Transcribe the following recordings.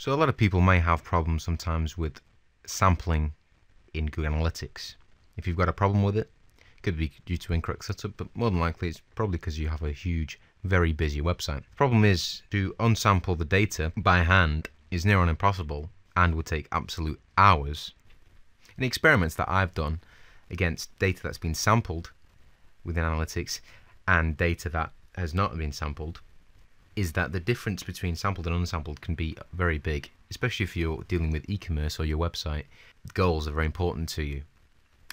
So a lot of people may have problems sometimes with sampling in Google Analytics. If you've got a problem with it, it could be due to incorrect setup, but more than likely it's probably because you have a huge, very busy website. The problem is to unsample the data by hand is near on impossible and would take absolute hours. In experiments that I've done against data that's been sampled within Analytics and data that has not been sampled, is that the difference between sampled and unsampled can be very big, especially if you're dealing with e-commerce or your website. Goals are very important to you,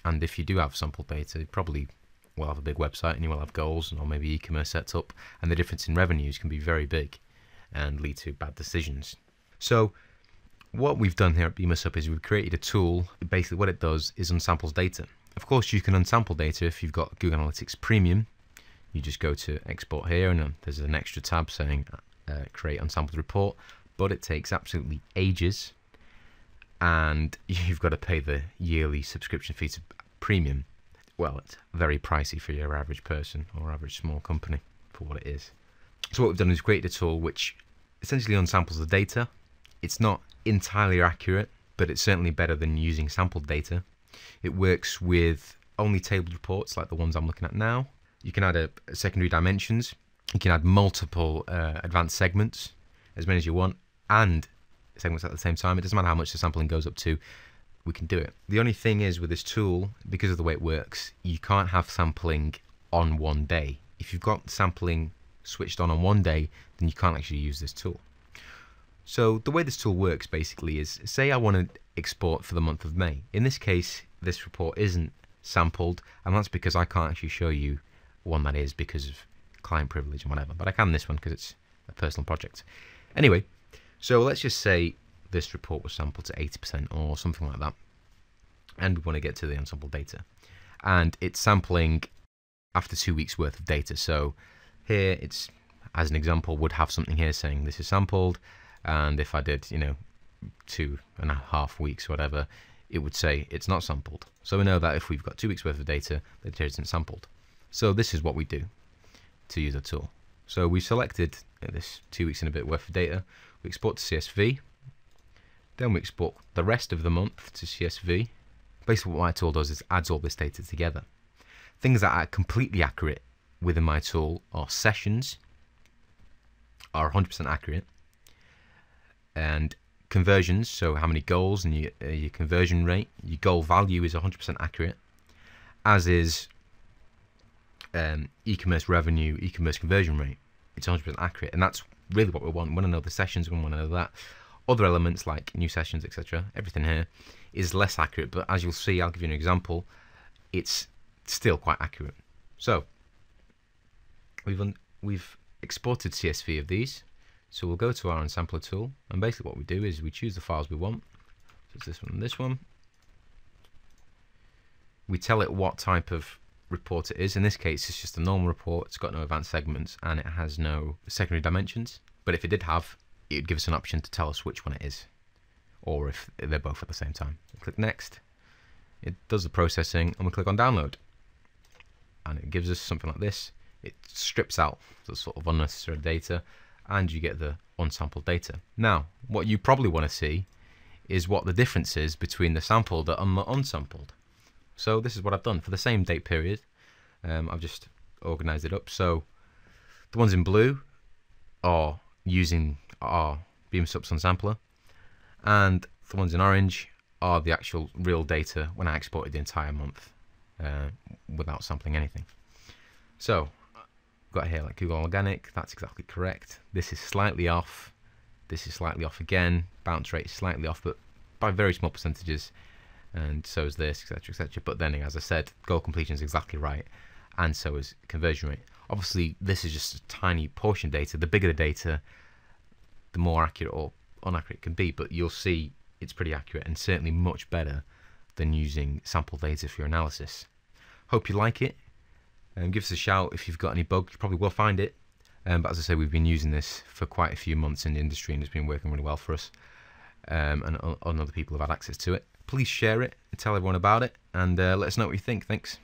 and if you do have sampled data, you probably will have a big website and you will have goals or maybe e-commerce set up, and the difference in revenues can be very big and lead to bad decisions. So what we've done here at BeamUsUp is we've created a tool. Basically what it does is unsamples data. Of course you can unsample data if you've got Google Analytics Premium. You just go to export here and there's an extra tab saying create unsampled report, but it takes absolutely ages and you've got to pay the yearly subscription fee to Premium. Well, it's very pricey for your average person or average small company for what it is. So what we've done is created a tool which essentially unsamples the data. It's not entirely accurate, but it's certainly better than using sampled data. It works with only tabled reports like the ones I'm looking at now. You can add a secondary dimensions, you can add multiple advanced segments, as many as you want, and segments at the same time. It doesn't matter how much the sampling goes up to, we can do it. The only thing is with this tool, because of the way it works, you can't have sampling on one day. If you've got sampling switched on one day, then you can't actually use this tool. So the way this tool works basically is, say I want to export for the month of May. In this case, this report isn't sampled, and that's because I can't actually show you one that is because of client privilege and whatever, but I can this one because it's a personal project. Anyway, so let's just say this report was sampled to 80% or something like that, and we want to get to the unsampled data, and it's sampling after 2 weeks worth of data. So here it's, as an example, would have something here saying this is sampled, and if I did, you know, 2.5 weeks or whatever, it would say it's not sampled. So we know that if we've got 2 weeks worth of data, the data isn't sampled. So this is what we do to use a tool. So we selected this 2 weeks and a bit worth of data, we export to CSV, then we export the rest of the month to CSV. Basically what my tool does is adds all this data together. Things that are completely accurate within my tool are sessions, are 100% accurate, and conversions, so how many goals and your conversion rate, your goal value is 100% accurate, as is e-commerce revenue, e-commerce conversion rate. It's 100% accurate, and that's really what we want. We want to know the sessions, we want to know that. Other elements like new sessions, etc., everything here is less accurate, but as you'll see, I'll give you an example, it's still quite accurate. So we've exported CSV of these, so we'll go to our unsampler tool, and basically what we do is we choose the files we want, so it's this one and this one. We tell it what type of report it is. In this case it's just a normal report, it's got no advanced segments and it has no secondary dimensions, but if it did have, it would give us an option to tell us which one it is, or if they're both at the same time. We click next, it does the processing, and we click on download, and it gives us something like this. It strips out the sort of unnecessary data and you get the unsampled data. Now what you probably want to see is what the difference is between the sampled and the unsampled. So this is what I've done for the same date period. I've just organized it up. So the ones in blue are using our BeamUsUp unsampler, and the ones in orange are the actual real data when I exported the entire month without sampling anything. So I've got here like Google Organic, that's exactly correct. This is slightly off. This is slightly off again. Bounce rate is slightly off, but by very small percentages. And so is this, etc., etc. But then, as I said, goal completion is exactly right, and so is conversion rate. Obviously this is just a tiny portion of data. The bigger the data, the more accurate or inaccurate it can be, but you'll see it's pretty accurate and certainly much better than using sample data for your analysis. Hope you like it, and give us a shout if you've got any bugs. You probably will find it, but as I say, we've been using this for quite a few months in the industry and it's been working really well for us, and other people have had access to it. Please share it and tell everyone about it, and let us know what you think. Thanks.